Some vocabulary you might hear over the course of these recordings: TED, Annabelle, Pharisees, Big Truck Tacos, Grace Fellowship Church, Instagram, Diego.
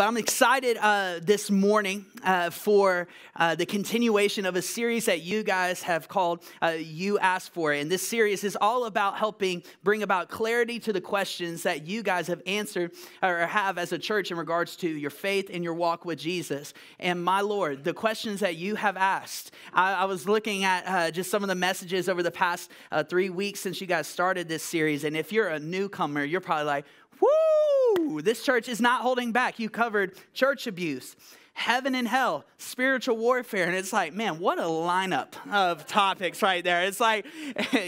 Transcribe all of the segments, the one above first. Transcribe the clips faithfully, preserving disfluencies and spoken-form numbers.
But I'm excited uh, this morning uh, for uh, the continuation of a series that you guys have called uh, You Asked For It. And this series is all about helping bring about clarity to the questions that you guys have answered or have as a church in regards to your faith and your walk with Jesus. And my Lord, the questions that you have asked. I, I was looking at uh, just some of the messages over the past uh, three weeks since you guys started this series. And if you're a newcomer, you're probably like, whoo! This church is not holding back. You covered church abuse, heaven and hell, spiritual warfare. And it's like, man, what a lineup of topics right there. It's like,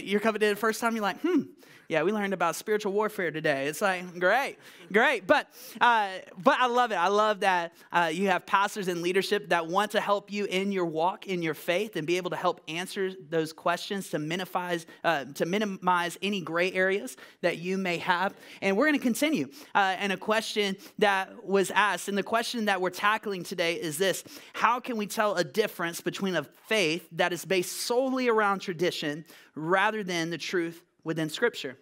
you're coming in the first time, you're like, hmm, yeah, we learned about spiritual warfare today. It's like, great, great. But uh, but I love it. I love that uh, you have pastors and leadership that want to help you in your walk, in your faith, and be able to help answer those questions to minimize, uh, to minimize any gray areas that you may have. And we're going to continue. Uh, and a question that was asked, and the question that we're tackling today is this: how can we tell a difference between a faith that is based solely around tradition rather than the truth within Scripture?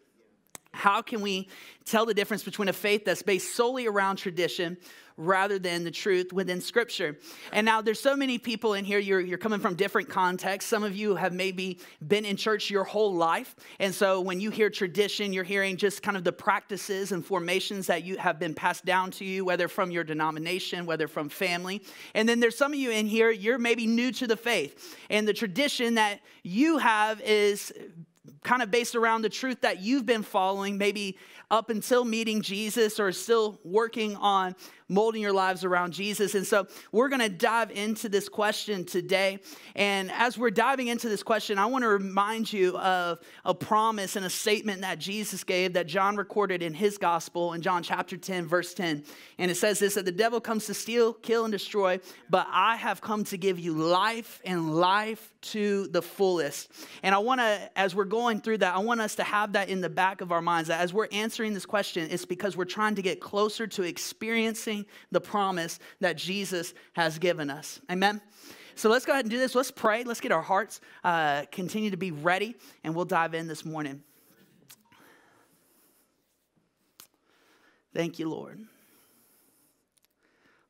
How can we tell the difference between a faith that's based solely around tradition rather than the truth within Scripture? And now there's so many people in here, you're, you're coming from different contexts. Some of you have maybe been in church your whole life. And so when you hear tradition, you're hearing just kind of the practices and formations that you have been passed down to you, whether from your denomination, whether from family. And then there's some of you in here, you're maybe new to the faith. And the tradition that you have is kind of based around the truth that you've been following, maybe up until meeting Jesus, or still working on molding your lives around Jesus. And so we're going to dive into this question today. And as we're diving into this question, I want to remind you of a promise and a statement that Jesus gave that John recorded in his gospel in John chapter ten, verse ten. And it says this, that the devil comes to steal, kill, and destroy, but I have come to give you life, and life to the fullest. And I want to, as we're going through that, I want us to have that in the back of our minds, that as we're answering this question, it's because we're trying to get closer to experiencing the promise that Jesus has given us. Amen. So let's go ahead and do this. Let's pray. Let's get our hearts uh, continue to be ready, and we'll dive in this morning. Thank you, Lord.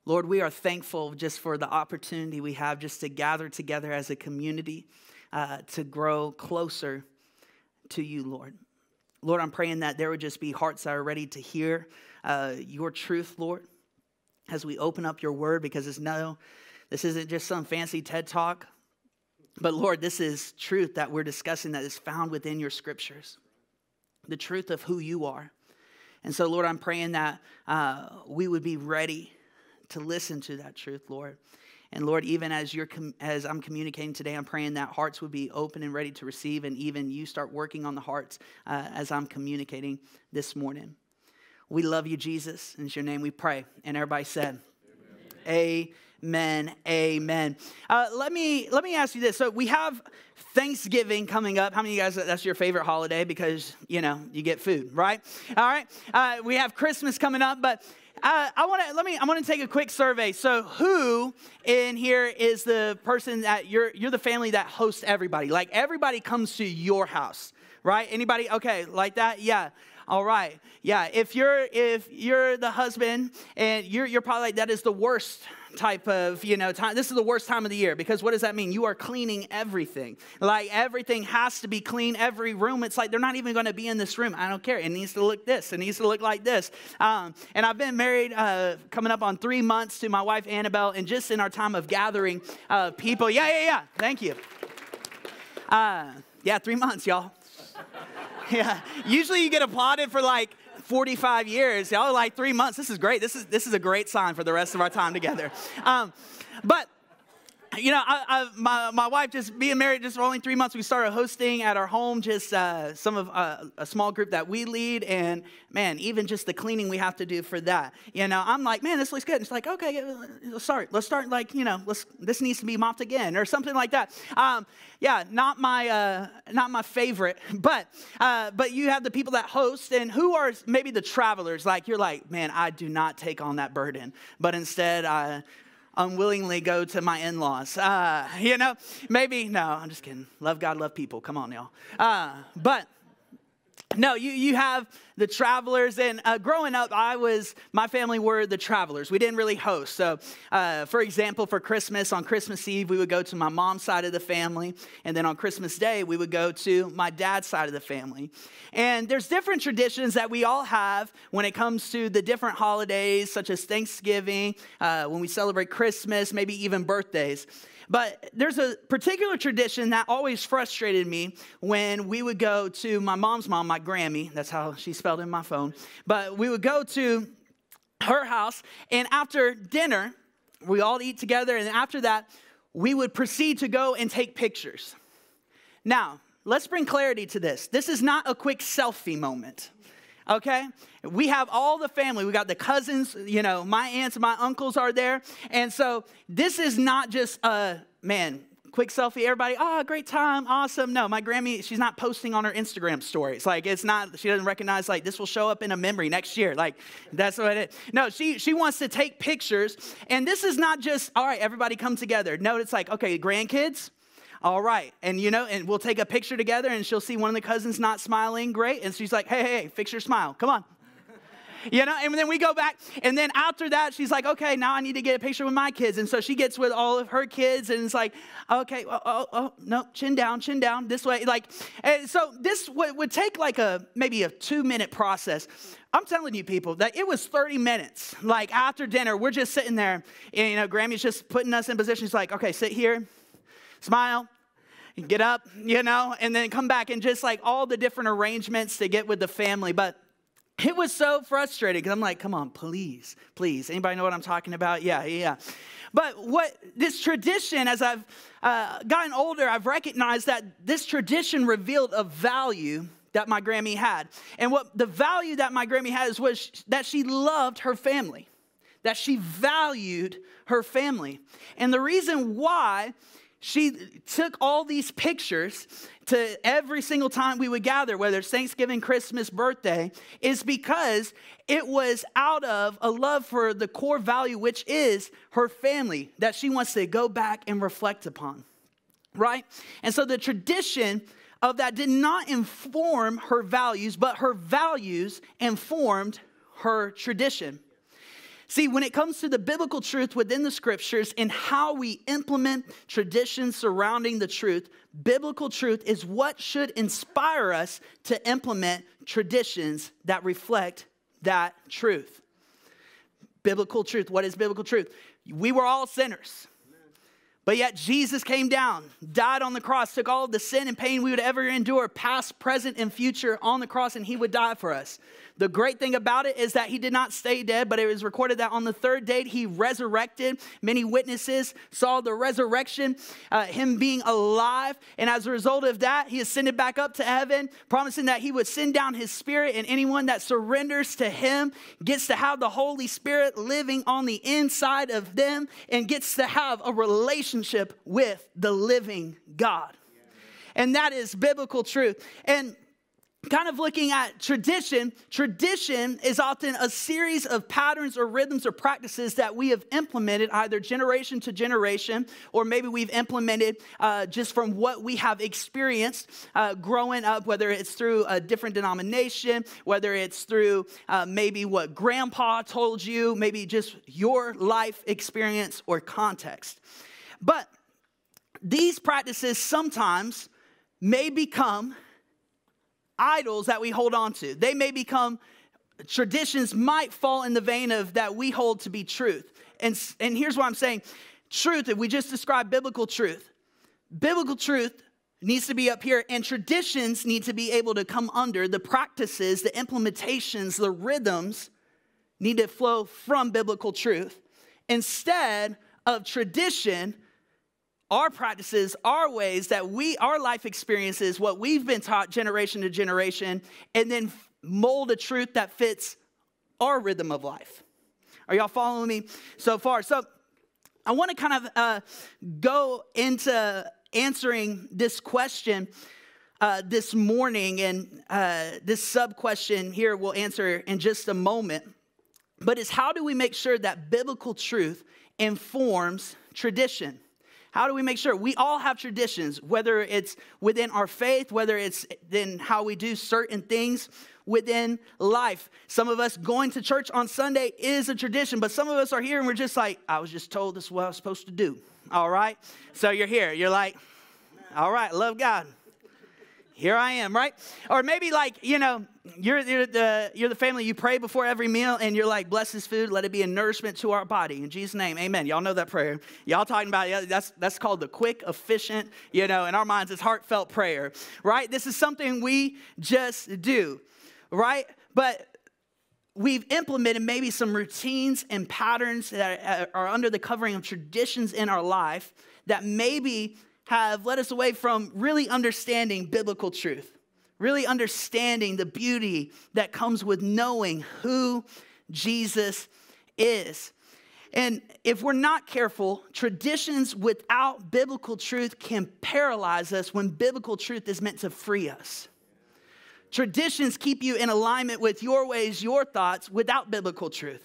Lord, we are thankful just for the opportunity we have just to gather together as a community uh, to grow closer to you, Lord. Lord, I'm praying that there would just be hearts that are ready to hear uh, your truth, Lord, as we open up your word, because it's no, this isn't just some fancy TED talk, but Lord, this is truth that we're discussing that is found within your scriptures, the truth of who you are. And so, Lord, I'm praying that uh, we would be ready to listen to that truth, Lord. And Lord, even as you're com as I'm communicating today, I'm praying that hearts would be open and ready to receive, and even you start working on the hearts uh, as I'm communicating this morning. We love you, Jesus, and it's your name we pray. And everybody said, amen, amen, amen. Uh, let me let me ask you this. So we have Thanksgiving coming up. How many of you guys, that's your favorite holiday because, you know, you get food, right? All right. Uh, we have Christmas coming up, but Uh, I want to let me. I want to take a quick survey. So, who in here is the person that you're? You're the family that hosts everybody. Like everybody comes to your house, right? Anybody? Okay, like that? Yeah. All right. Yeah. If you're if you're the husband and you're you're probably like, that is the worst type of, you know, time. This is the worst time of the year, because what does that mean? You are cleaning everything. Like everything has to be clean, every room. It's like, they're not even going to be in this room. I don't care. It needs to look this. It needs to look like this. Um, and I've been married uh, coming up on three months to my wife, Annabelle, and just in our time of gathering uh, people. Yeah, yeah, yeah. Thank you. Uh, yeah, three months, y'all. Yeah. Usually you get applauded for like forty-five years. Y'all are like three months. This is great. This is, this is a great sign for the rest of our time together. Um, but, you know, I, I, my, my wife, just being married just only three months, we started hosting at our home, just uh, some of uh, a small group that we lead. And, man, even just the cleaning we have to do for that. You know, I'm like, man, this looks good. And it's like, okay, yeah, let's start. Let's start, like, you know, let's, this needs to be mopped again or something like that. Um, yeah, not my, uh, not my favorite. But, uh, but you have the people that host, and who are maybe the travelers. Like, you're like, man, I do not take on that burden. But instead, I unwillingly go to my in-laws, uh, you know, maybe, no, I'm just kidding. Love God, love people. Come on, y'all. Uh, but No, you, you have the travelers, and uh, growing up, I was, my family were the travelers. We didn't really host. So, uh, for example, for Christmas, on Christmas Eve, we would go to my mom's side of the family, and then on Christmas Day, we would go to my dad's side of the family. And there's different traditions that we all have when it comes to the different holidays, such as Thanksgiving, uh, when we celebrate Christmas, maybe even birthdays. But there's a particular tradition that always frustrated me when we would go to my mom's mom, my Grammy. That's how she spelled in my phone. But we would go to her house, and after dinner, we all eat together. And after that, we would proceed to go and take pictures. Now, let's bring clarity to this. This is not a quick selfie moment. Okay, we have all the family. We got the cousins, you know, my aunts, my uncles are there. And so this is not just a, man, quick selfie, everybody, oh, great time, awesome. No, my Grammy, she's not posting on her Instagram stories. Like, it's not, she doesn't recognize, like, this will show up in a memory next year. Like, that's what it is. No, she, she wants to take pictures. And this is not just, all right, everybody come together. No, it's like, okay, grandkids. All right, and you know, and we'll take a picture together, and she'll see one of the cousins not smiling, great, and she's like, hey, hey, hey, fix your smile, come on. You know, and then we go back, and then after that, she's like, okay, now I need to get a picture with my kids, and so she gets with all of her kids, and it's like, okay, oh, oh, oh no, chin down, chin down, this way, like, and so this would, would take like a, maybe a two-minute process. I'm telling you people that it was thirty minutes, like after dinner, we're just sitting there, and you know, Grammy's just putting us in position, she's like, okay, sit here. Smile, get up, you know, and then come back and just like all the different arrangements to get with the family. But it was so frustrating because I'm like, come on, please, please. Anybody know what I'm talking about? Yeah, yeah. But what this tradition, as I've uh, gotten older, I've recognized that this tradition revealed a value that my Grammy had. And what the value that my Grammy had is was that she loved her family, that she valued her family. And the reason why she took all these pictures to every single time we would gather, whether it's Thanksgiving, Christmas, birthday, is because it was out of a love for the core value, which is her family, that she wants to go back and reflect upon, right? And so the tradition of that did not inform her values, but her values informed her tradition. See, when it comes to the biblical truth within the scriptures and how we implement traditions surrounding the truth, biblical truth is what should inspire us to implement traditions that reflect that truth. Biblical truth. What is biblical truth? We were all sinners. But yet Jesus came down, died on the cross, took all of the sin and pain we would ever endure, past, present, and future on the cross, and he would die for us. The great thing about it is that he did not stay dead, but it was recorded that on the third day he resurrected. Many witnesses saw the resurrection, uh, him being alive. And as a result of that, he ascended back up to heaven, promising that he would send down his spirit, and anyone that surrenders to him gets to have the Holy Spirit living on the inside of them and gets to have a relationship with the living God. And that is biblical truth. And kind of looking at tradition, tradition is often a series of patterns or rhythms or practices that we have implemented either generation to generation, or maybe we've implemented uh, just from what we have experienced uh, growing up, whether it's through a different denomination, whether it's through uh, maybe what grandpa told you, maybe just your life experience or context. But these practices sometimes may become idols that we hold on to. They may become, traditions might fall in the vein of that we hold to be truth. And, and here's what I'm saying. Truth, if we just describe biblical truth, biblical truth needs to be up here, and traditions need to be able to come under the practices, the implementations, the rhythms need to flow from biblical truth. Instead of tradition, our practices, our ways that we, our life experiences, what we've been taught generation to generation, and then mold a truth that fits our rhythm of life. Are y'all following me so far? So I want to kind of uh, go into answering this question uh, this morning, and uh, this sub-question here we'll answer in just a moment. But it's how do we make sure that biblical truth informs tradition? How do we make sure? We all have traditions, whether it's within our faith, whether it's in how we do certain things within life. Some of us going to church on Sunday is a tradition, but some of us are here and we're just like, I was just told this is what I was supposed to do. All right? So you're here. You're like, all right, love God. Here I am, right? Or maybe like, you know, you're, you're, the, you're the family, you pray before every meal, and you're like, bless this food, let it be a nourishment to our body. In Jesus' name, amen. Y'all know that prayer. Y'all talking about it. That's, that's called the quick, efficient, you know, in our minds, it's heartfelt prayer, right? This is something we just do, right? But we've implemented maybe some routines and patterns that are under the covering of traditions in our life that maybe have led us away from really understanding biblical truth, really understanding the beauty that comes with knowing who Jesus is. And if we're not careful, traditions without biblical truth can paralyze us when biblical truth is meant to free us. Traditions keep you in alignment with your ways, your thoughts, without biblical truth.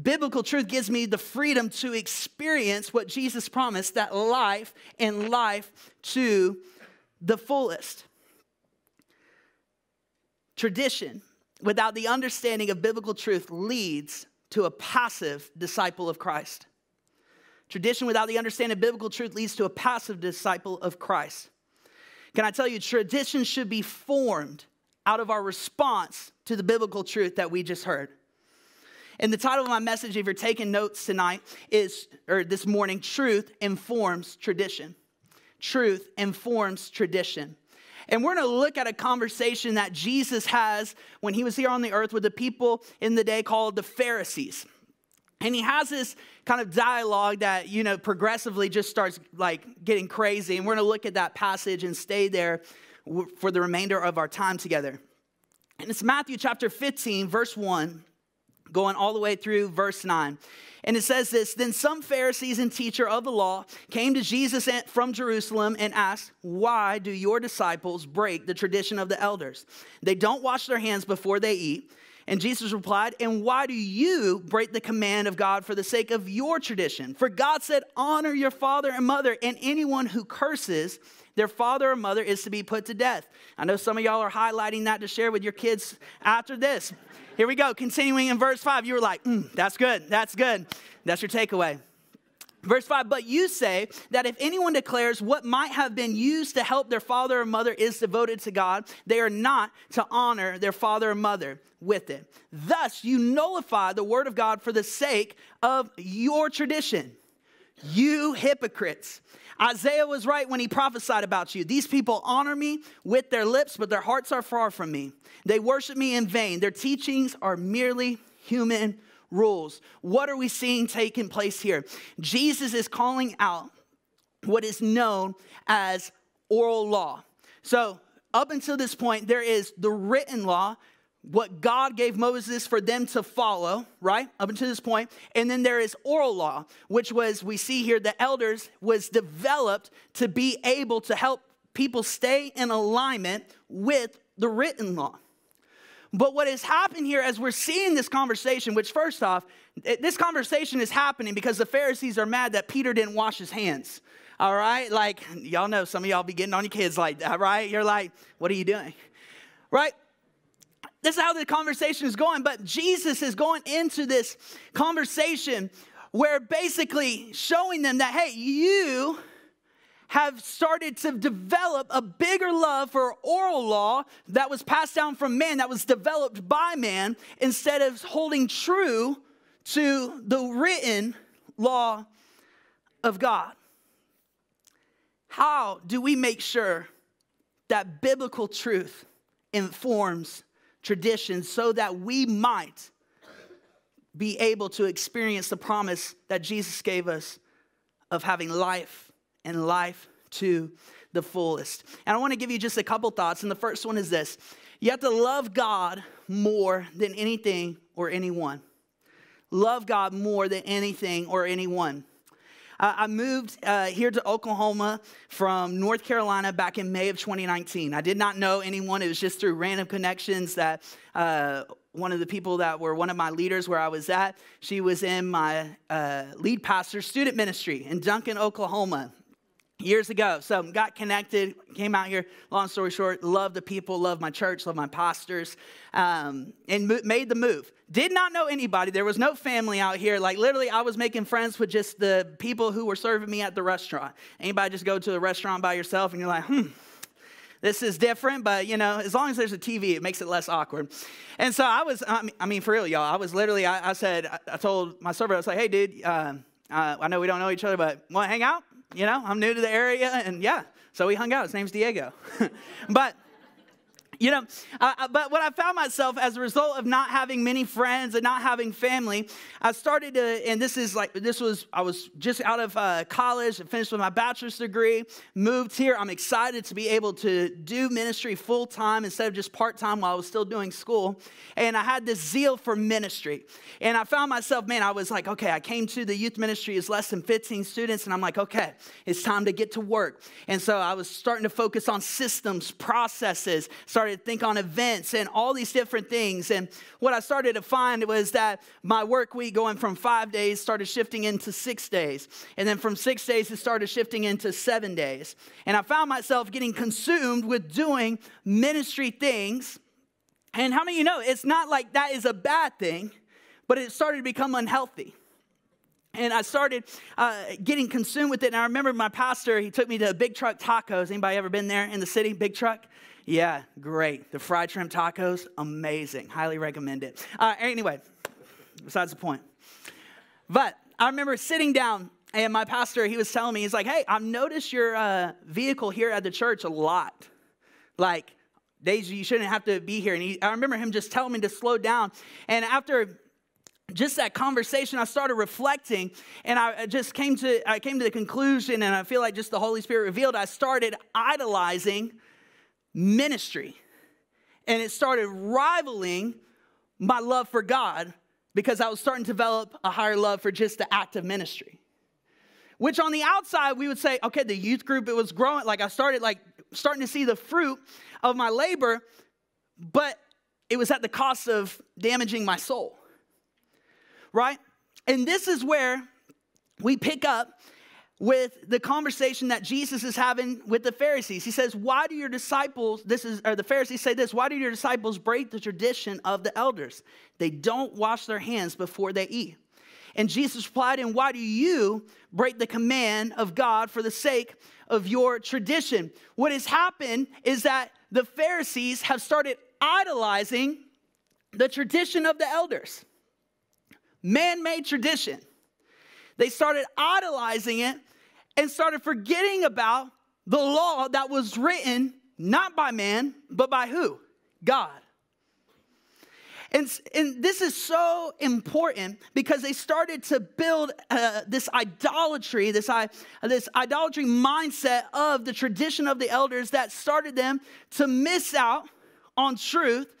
Biblical truth gives me the freedom to experience what Jesus promised, that life and life to the fullest. Tradition without the understanding of biblical truth leads to a passive disciple of Christ. Tradition without the understanding of biblical truth leads to a passive disciple of Christ. Can I tell you, tradition should be formed out of our response to the biblical truth that we just heard. And the title of my message, if you're taking notes tonight, is, or this morning, Truth Informs Tradition. Truth Informs Tradition. And we're going to look at a conversation that Jesus has when he was here on the earth with the people in the day called the Pharisees. And he has this kind of dialogue that, you know, progressively just starts like getting crazy. And we're going to look at that passage and stay there for the remainder of our time together. And it's Matthew chapter fifteen, verse one. Going all the way through verse nine. And it says this, then some Pharisees and teacher of the law came to Jesus from Jerusalem and asked, why do your disciples break the tradition of the elders? They don't wash their hands before they eat. And Jesus replied, and why do you break the command of God for the sake of your tradition? For God said, honor your father and mother, and anyone who curses their father or mother is to be put to death. I know some of y'all are highlighting that to share with your kids after this. Here we go, continuing in verse five. You were like, mm, that's good, that's good. That's your takeaway. Verse five, but you say that if anyone declares what might have been used to help their father or mother is devoted to God, they are not to honor their father or mother with it. Thus, you nullify the word of God for the sake of your tradition. You hypocrites. Isaiah was right when he prophesied about you. These people honor me with their lips, but their hearts are far from me. They worship me in vain. Their teachings are merely human rules. What are we seeing taking place here? Jesus is calling out what is known as oral law. So up until this point, there is the written law, what God gave Moses for them to follow, right? Up until this point. And then there is oral law, which was, we see here, the elders was developed to be able to help people stay in alignment with the written law. But what has happened here as we're seeing this conversation, which first off, this conversation is happening because the Pharisees are mad that Peter didn't wash his hands. All right? Like, y'all know some of y'all be getting on your kids like that, right? You're like, what are you doing? Right? This is how the conversation is going, but Jesus is going into this conversation where basically showing them that, hey, you have started to develop a bigger love for oral law that was passed down from man, that was developed by man, instead of holding true to the written law of God. How do we make sure that biblical truth informs tradition so that we might be able to experience the promise that Jesus gave us of having life and life to the fullest? And I want to give you just a couple thoughts. And the first one is this. You have to love God more than anything or anyone. Love God more than anything or anyone. Uh, I moved uh, here to Oklahoma from North Carolina back in May of twenty nineteen. I did not know anyone. It was just through random connections that uh, one of the people that were one of my leaders where I was at, she was in my uh, lead pastor student ministry in Duncan, Oklahoma. years ago. So got connected, came out here, long story short, loved the people, loved my church, loved my pastors, um, and mo- made the move. Did not know anybody. There was no family out here. Like, literally, I was making friends with just the people who were serving me at the restaurant. Anybody just go to a restaurant by yourself, and you're like, hmm, this is different, but, you know, as long as there's a T V, it makes it less awkward. And so I was, I mean, I mean for real, y'all, I was literally, I, I said, I, I told my server, I was like, hey, dude, uh, uh, I know we don't know each other, but want to hang out? You know, I'm new to the area, and yeah, so we hung out. His name's Diego. But... You know, uh, but what I found myself as a result of not having many friends and not having family, I started to, and this is like, this was, I was just out of uh, college and finished with my bachelor's degree, moved here. I'm excited to be able to do ministry full time instead of just part time while I was still doing school. And I had this zeal for ministry. And I found myself, man, I was like, okay, I came to the youth ministry as less than fifteen students. And I'm like, okay, it's time to get to work. And so I was starting to focus on systems, processes, started to think on events and all these different things. And what I started to find was that my work week going from five days started shifting into six days. And then from six days, it started shifting into seven days. And I found myself getting consumed with doing ministry things. And how many of you know, it's not like that is a bad thing, but it started to become unhealthy. And I started uh, getting consumed with it. And I remember my pastor, he took me to Big Truck Tacos. Anybody ever been there in the city? Big Truck? Yeah, great. The fried shrimp tacos, amazing. Highly recommend it. Uh, anyway, besides the point. But I remember sitting down, and my pastor, he was telling me, he's like, hey, I've noticed your uh, vehicle here at the church a lot. Like, days you shouldn't have to be here. And he, I remember him just telling me to slow down. And after just that conversation, I started reflecting, and I just came to, I came to the conclusion, and I feel like just the Holy Spirit revealed, I started idolizing ministry, and it started rivaling my love for God because I was starting to develop a higher love for just the act of ministry, which on the outside we would say, okay, the youth group, it was growing. Like I started like starting to see the fruit of my labor, but it was at the cost of damaging my soul, right? And this is where we pick up with the conversation that Jesus is having with the Pharisees. He says, why do your disciples, this is, or the Pharisees say this, why do your disciples break the tradition of the elders? They don't wash their hands before they eat. And Jesus replied, and why do you break the command of God for the sake of your tradition? What has happened is that the Pharisees have started idolizing the tradition of the elders. Man-made tradition. They started idolizing it and started forgetting about the law that was written not by man, but by who? God. And, and this is so important because they started to build uh, this idolatry, this, uh, this idolatry mindset of the tradition of the elders that started them to miss out on truth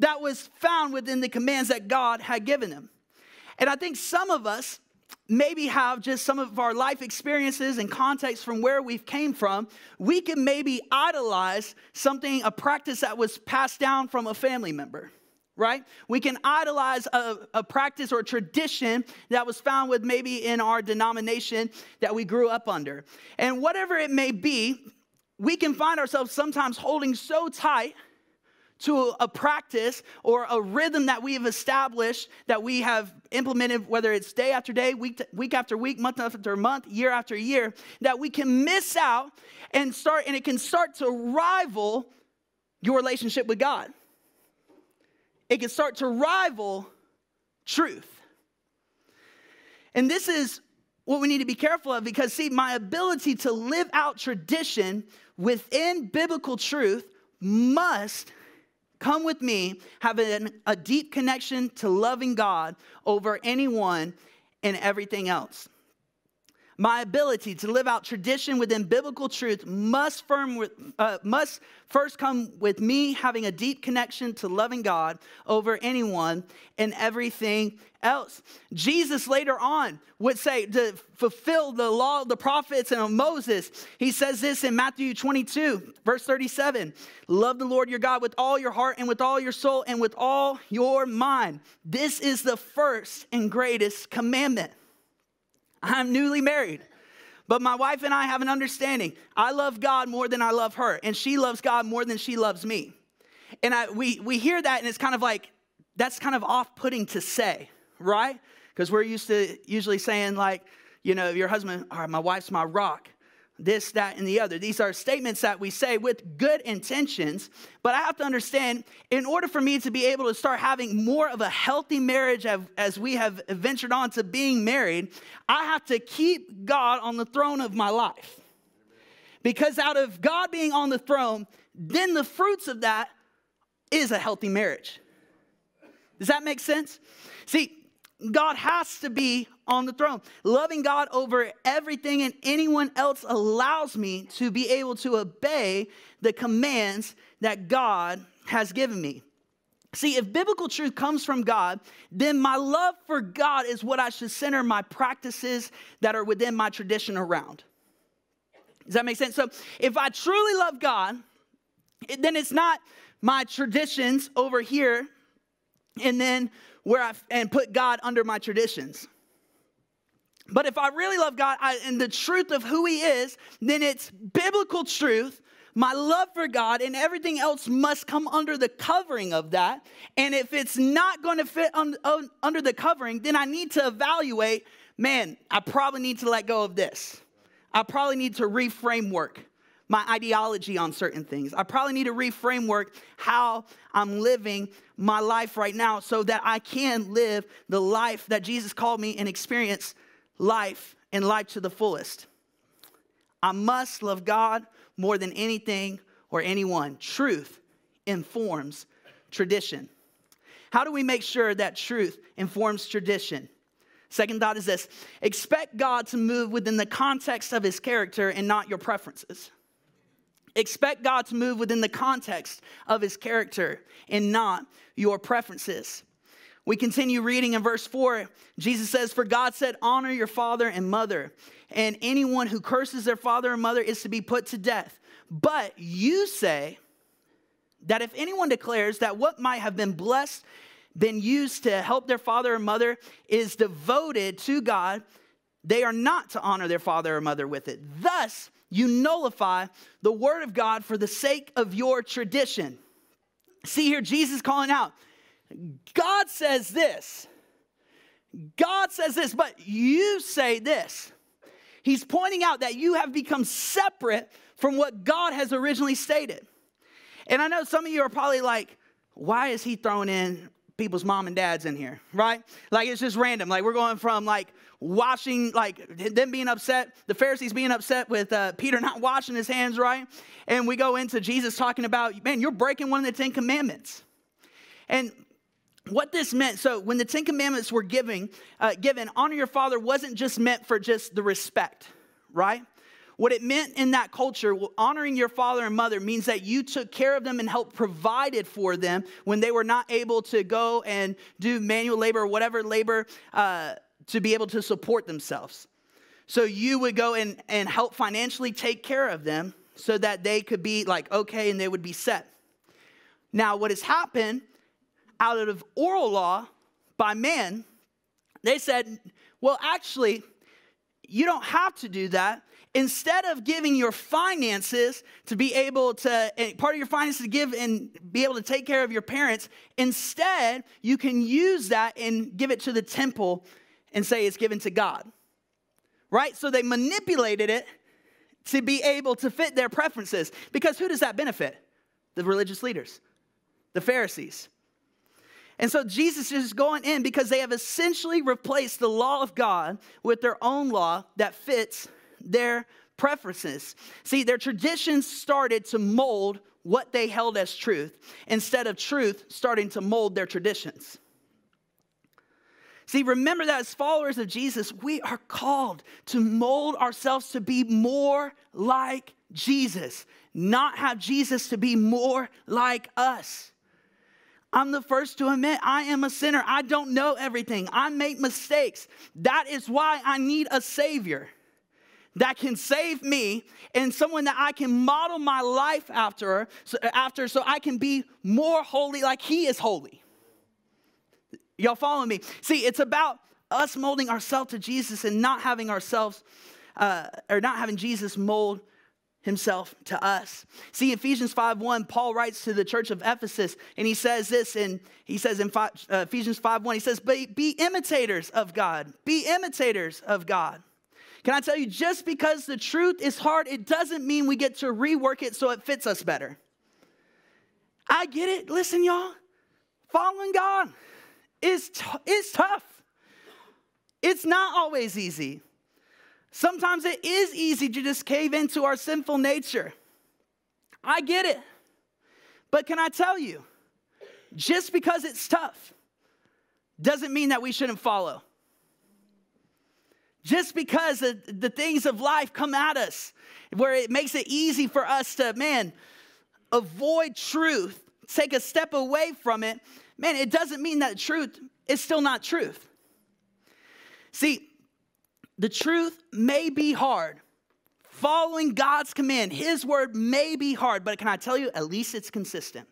that was found within the commands that God had given them. And I think some of us maybe have just some of our life experiences and context from where we've came from, we can maybe idolize something, a practice that was passed down from a family member, right? We can idolize a, a practice or a tradition that was found with maybe in our denomination that we grew up under. And whatever it may be, we can find ourselves sometimes holding so tight to a practice or a rhythm that we've established, that we have implemented, whether it's day after day, week, week after week, month after month, year after year, that we can miss out and start, and it can start to rival your relationship with God. It can start to rival truth. And this is what we need to be careful of because, see, my ability to live out tradition within biblical truth must come with me, having a deep connection to loving God over anyone and everything else. My ability to live out tradition within biblical truth must, firm with, uh, must first come with me having a deep connection to loving God over anyone and everything else. Jesus later on would say to fulfill the law of the prophets and of Moses. He says this in Matthew twenty-two, verse thirty-seven. Love the Lord your God with all your heart and with all your soul and with all your mind. This is the first and greatest commandment. I'm newly married. But my wife and I have an understanding. I love God more than I love her, and she loves God more than she loves me. And I, we, we hear that, and it's kind of like, that's kind of off-putting to say, right? Because we're used to usually saying, like, you know, your husband, all right, my wife's my rock, this, that, and the other. These are statements that we say with good intentions, but I have to understand, in order for me to be able to start having more of a healthy marriage as we have ventured on to being married, I have to keep God on the throne of my life. Because out of God being on the throne, then the fruits of that is a healthy marriage. Does that make sense? See, God has to be on the throne. Loving God over everything and anyone else allows me to be able to obey the commands that God has given me. See, if biblical truth comes from God, then my love for God is what I should center my practices that are within my tradition around. Does that make sense? So if I truly love God, then it's not my traditions over here and then where I and put God under my traditions. But if I really love God I, and the truth of who he is, then it's biblical truth, my love for God, and everything else must come under the covering of that. And if it's not going to fit un, un, under the covering, then I need to evaluate, man, I probably need to let go of this. I probably need to reframework my ideology on certain things. I probably need to reframework how I'm living my life right now so that I can live the life that Jesus called me and experience life and life to the fullest. I must love God more than anything or anyone. Truth informs tradition. How do we make sure that truth informs tradition? Second thought is this: expect God to move within the context of his character and not your preferences. Expect God to move within the context of his character and not your preferences. We continue reading in verse four. Jesus says, "For God said, honor your father and mother, and anyone who curses their father or mother is to be put to death. But you say that if anyone declares that what might have been blessed, been used to help their father or mother, is devoted to God, they are not to honor their father or mother with it. Thus, you nullify the word of God for the sake of your tradition." See here, Jesus calling out, God says this. God says this, but you say this. He's pointing out that you have become separate from what God has originally stated. And I know some of you are probably like, why is he throwing in people's mom and dads in here, right? Like, it's just random. Like, we're going from like washing, like them being upset, the Pharisees being upset with uh, Peter not washing his hands, right? And we go into Jesus talking about, man, you're breaking one of the Ten Commandments. And what this meant, so when the Ten Commandments were giving, uh, given, honor your father wasn't just meant for just the respect, right? What it meant in that culture, honoring your father and mother means that you took care of them and helped provided for them when they were not able to go and do manual labor or whatever labor uh, to be able to support themselves. So you would go and, and help financially take care of them so that they could be like, okay, and they would be set. Now, what has happened out of oral law by man, they said, well, actually, you don't have to do that. Instead of giving your finances to be able to, and part of your finances to give and be able to take care of your parents, instead you can use that and give it to the temple and say it's given to God, right? So they manipulated it to be able to fit their preferences. Because who does that benefit? The religious leaders, the Pharisees. And so Jesus is going in because they have essentially replaced the law of God with their own law that fits their preferences. See, their traditions started to mold what they held as truth instead of truth starting to mold their traditions. See, remember that as followers of Jesus, we are called to mold ourselves to be more like Jesus, not have Jesus to be more like us. I'm the first to admit I am a sinner. I don't know everything. I make mistakes. That is why I need a Savior that can save me, and someone that I can model my life after, so, after, so I can be more holy like he is holy. Y'all following me? See, it's about us molding ourselves to Jesus and not having ourselves uh, or not having Jesus mold himself to us. See, Ephesians five one, Paul writes to the church of Ephesus, and he says this, and he says in five, uh, Ephesians five one, he says, be, be imitators of God. Be imitators of God. Can I tell you, just because the truth is hard, it doesn't mean we get to rework it so it fits us better. I get it. Listen, y'all, following God is, is tough. It's not always easy. Sometimes it is easy to just cave into our sinful nature. I get it. But can I tell you, just because it's tough doesn't mean that we shouldn't follow. Just because the, the things of life come at us, where it makes it easy for us to, man, avoid truth, take a step away from it, man, it doesn't mean that truth is still not truth. See, the truth may be hard. Following God's command, his word, may be hard, but can I tell you, at least it's consistent.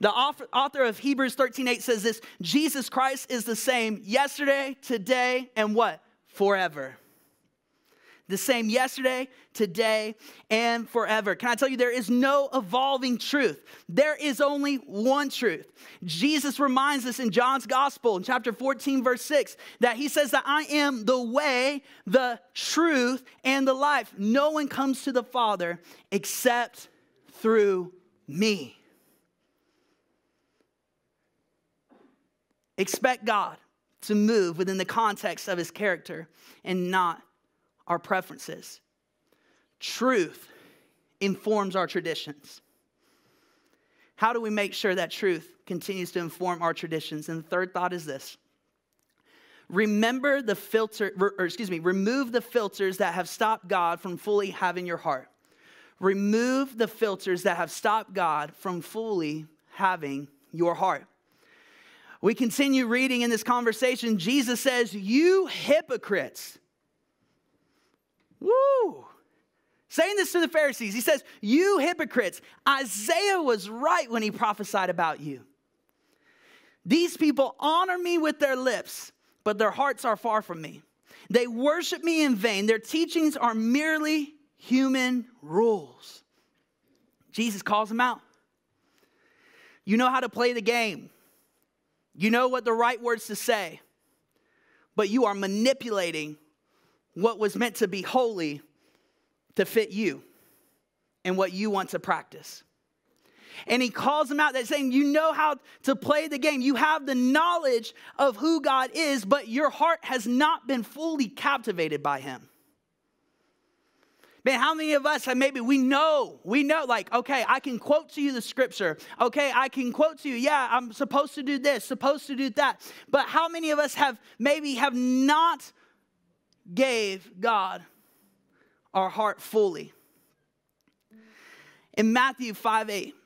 The author of Hebrews thirteen eight says this, Jesus Christ is the same yesterday, today, and what? Forever. The same yesterday, today, and forever. Can I tell you, there is no evolving truth. There is only one truth. Jesus reminds us in John's gospel, in chapter fourteen, verse six, that he says that I am the way, the truth, and the life. No one comes to the Father except through me. Expect God to move within the context of his character and not our preferences. Truth informs our traditions. How do we make sure that truth continues to inform our traditions? And the third thought is this. Remember the filter, or excuse me, remove the filters that have stopped God from fully having your heart. Remove the filters that have stopped God from fully having your heart. We continue reading in this conversation. Jesus says, you hypocrites. Woo! Saying this to the Pharisees. He says, you hypocrites. Isaiah was right when he prophesied about you. These people honor me with their lips, but their hearts are far from me. They worship me in vain. Their teachings are merely human rules. Jesus calls them out. You know how to play the game. You know what the right words to say, but you are manipulating what was meant to be holy to fit you and what you want to practice. And he calls them out, that saying, you know how to play the game. You have the knowledge of who God is, but your heart has not been fully captivated by him. Man, how many of us, maybe we know, we know, like, okay, I can quote to you the scripture. Okay, I can quote to you, yeah, I'm supposed to do this, supposed to do that. But how many of us have maybe have not gave God our heart fully? In Matthew five eight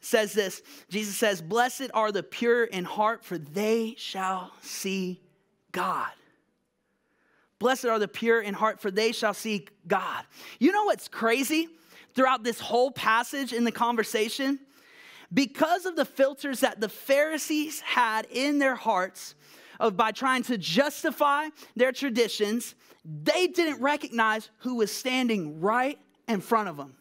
says this, Jesus says, blessed are the pure in heart, for they shall see God. Blessed are the pure in heart, for they shall see God. You know what's crazy throughout this whole passage in the conversation? Because of the filters that the Pharisees had in their hearts of by trying to justify their traditions, they didn't recognize who was standing right in front of them.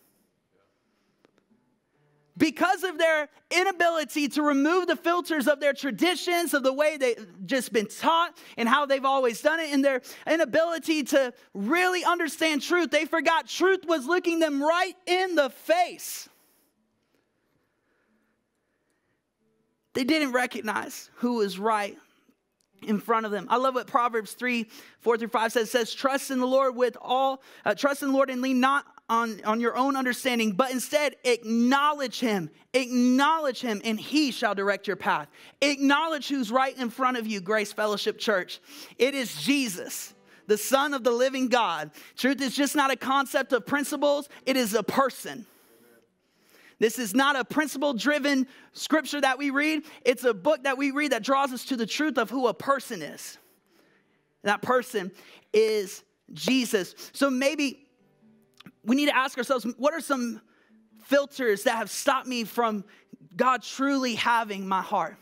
Because of their inability to remove the filters of their traditions, of the way they've just been taught and how they've always done it, and their inability to really understand truth, they forgot truth was looking them right in the face. They didn't recognize who was right in front of them. I love what Proverbs three, four through five says. It says, trust in the Lord with all, uh, trust in the Lord and lean not On, on your own understanding, but instead acknowledge him, acknowledge him, and he shall direct your path. Acknowledge who's right in front of you, Grace Fellowship Church. It is Jesus, the Son of the living God. Truth is just not a concept of principles. It is a person. This is not a principle-driven scripture that we read. It's a book that we read that draws us to the truth of who a person is. That person is Jesus. So maybe we need to ask ourselves, what are some filters that have stopped me from God truly having my heart?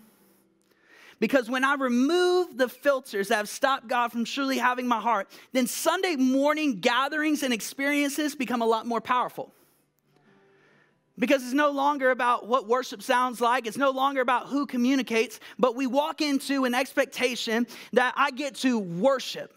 Because when I remove the filters that have stopped God from truly having my heart, then Sunday morning gatherings and experiences become a lot more powerful. Because it's no longer about what worship sounds like. It's no longer about who communicates. But we walk into an expectation that I get to worship.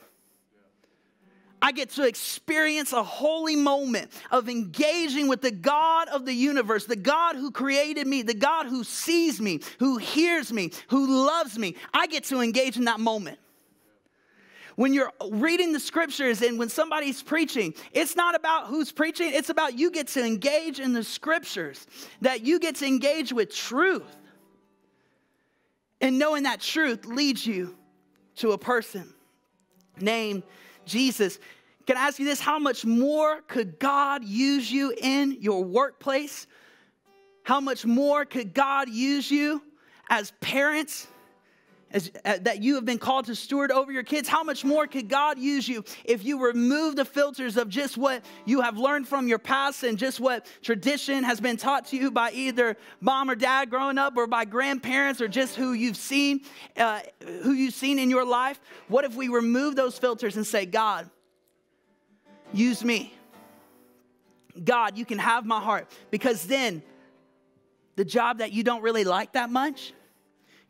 I get to experience a holy moment of engaging with the God of the universe, the God who created me, the God who sees me, who hears me, who loves me. I get to engage in that moment. When you're reading the scriptures and when somebody's preaching, it's not about who's preaching. It's about you get to engage in the scriptures, that you get to engage with truth. And knowing that truth leads you to a person named Jesus. Can I ask you this? How much more could God use you in your workplace? How much more could God use you as parents? As, uh, that you have been called to steward over your kids? How much more could God use you if you remove the filters of just what you have learned from your past and just what tradition has been taught to you by either mom or dad growing up or by grandparents or just who you've seen, uh, who you've seen in your life? What if we remove those filters and say, God, use me. God, you can have my heart. Because then the job that you don't really like that much,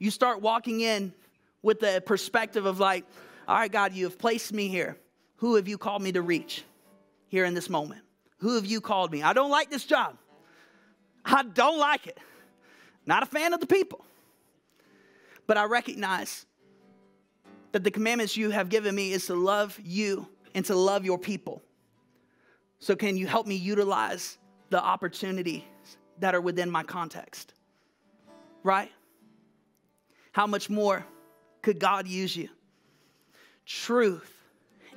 you start walking in with the perspective of like, all right, God, you have placed me here. Who have you called me to reach here in this moment? Who have you called me? I don't like this job. I don't like it. Not a fan of the people. But I recognize that the commandments you have given me is to love you and to love your people. So can you help me utilize the opportunities that are within my context? Right? How much more could God use you? Truth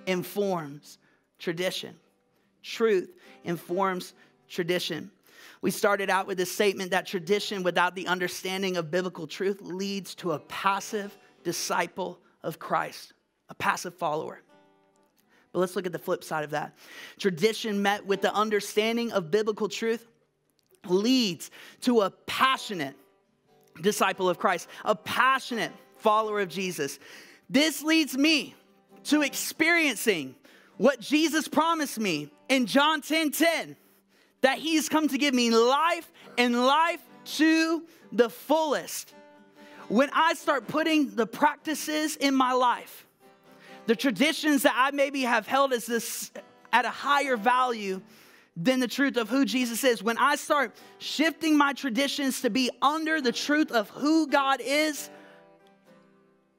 informs tradition. Truth informs tradition. We started out with this statement that tradition without the understanding of biblical truth leads to a passive disciple of Christ, a passive follower. But let's look at the flip side of that. Tradition met with the understanding of biblical truth leads to a passionate disciple of Christ, a passionate follower of Jesus. This leads me to experiencing what Jesus promised me in John ten ten, that he's come to give me life and life to the fullest. When I start putting the practices in my life, the traditions that I maybe have held as this at a higher value than the truth of who Jesus is. When I start shifting my traditions to be under the truth of who God is,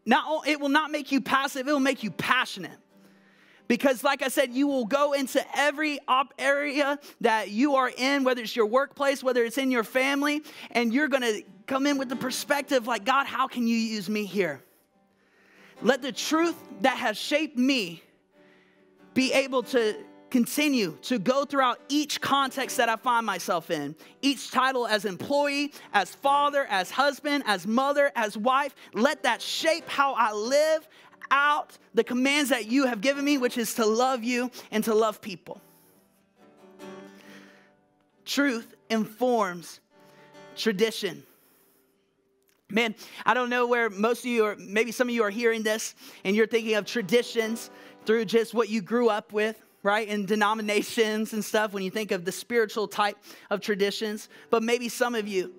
not, it will not make you passive, it will make you passionate. Because like I said, you will go into every op area that you are in, whether it's your workplace, whether it's in your family, and you're gonna come in with the perspective like, God, how can you use me here? Let the truth that has shaped me be able to continue to go throughout each context that I find myself in, each title as employee, as father, as husband, as mother, as wife. Let that shape how I live out the commands that you have given me, which is to love you and to love people. Truth informs tradition. Man, I don't know where most of you are, maybe some of you are hearing this and you're thinking of traditions through just what you grew up with, right? And denominations and stuff when you think of the spiritual type of traditions. But maybe some of you,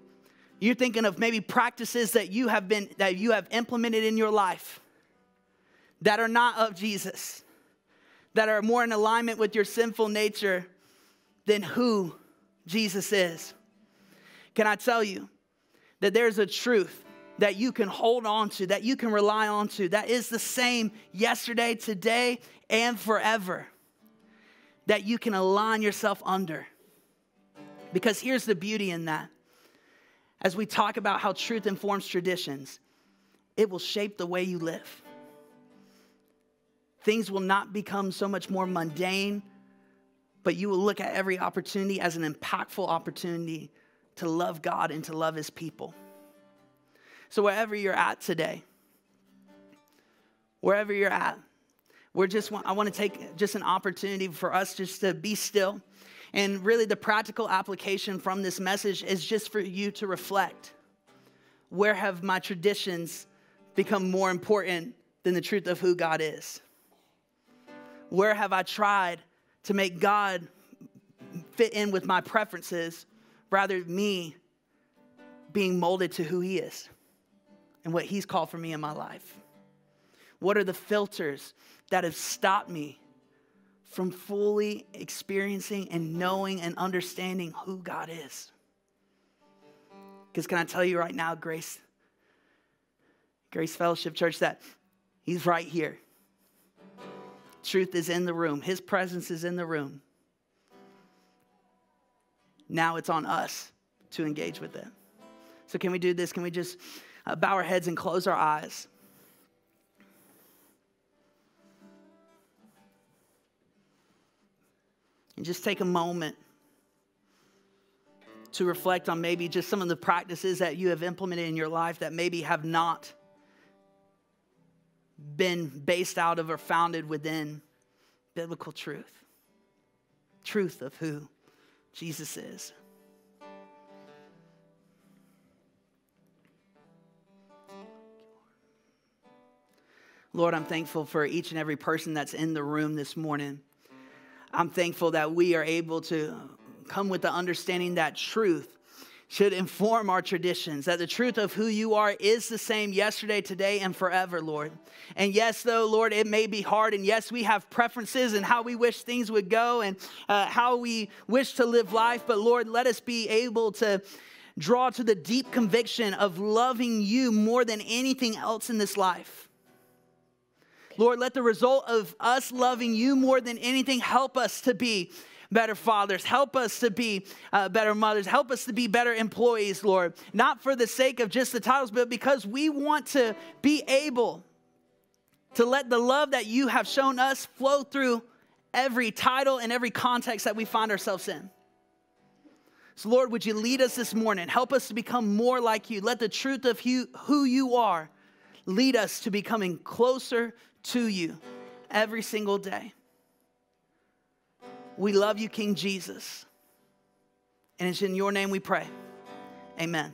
you're thinking of maybe practices that you have been, that you have implemented in your life that are not of Jesus, that are more in alignment with your sinful nature than who Jesus is. Can I tell you that there's a truth that you can hold on to, that you can rely on to, that is the same yesterday, today, and forever, that you can align yourself under? Because here's the beauty in that. As we talk about how truth informs traditions, it will shape the way you live. Things will not become so much more mundane, but you will look at every opportunity as an impactful opportunity to love God and to love his people. So wherever you're at today, wherever you're at, We're just, I want to take just an opportunity for us just to be still. And really the practical application from this message is just for you to reflect. Where have my traditions become more important than the truth of who God is? Where have I tried to make God fit in with my preferences rather than me being molded to who he is and what he's called for me in my life? What are the filters that have stopped me from fully experiencing and knowing and understanding who God is? Because can I tell you right now, Grace, Grace Fellowship Church, that he's right here. Truth is in the room. His presence is in the room. Now it's on us to engage with it. So can we do this? Can we just uh, bow our heads and close our eyes? And just take a moment to reflect on maybe just some of the practices that you have implemented in your life that maybe have not been based out of or founded within biblical truth. Truth of who Jesus is. Lord, I'm thankful for each and every person that's in the room this morning. I'm thankful that we are able to come with the understanding that truth should inform our traditions, that the truth of who you are is the same yesterday, today, and forever, Lord. And yes, though, Lord, it may be hard, and yes, we have preferences and how we wish things would go and uh, how we wish to live life, but Lord, let us be able to draw to the deep conviction of loving you more than anything else in this life. Lord, let the result of us loving you more than anything help us to be better fathers. Help us to be uh, better mothers. Help us to be better employees, Lord. Not for the sake of just the titles, but because we want to be able to let the love that you have shown us flow through every title and every context that we find ourselves in. So, Lord, would you lead us this morning? Help us to become more like you. Let the truth of you, who you are, lead us to becoming closer to you every single day. We love you, King Jesus. And it's in your name we pray. Amen.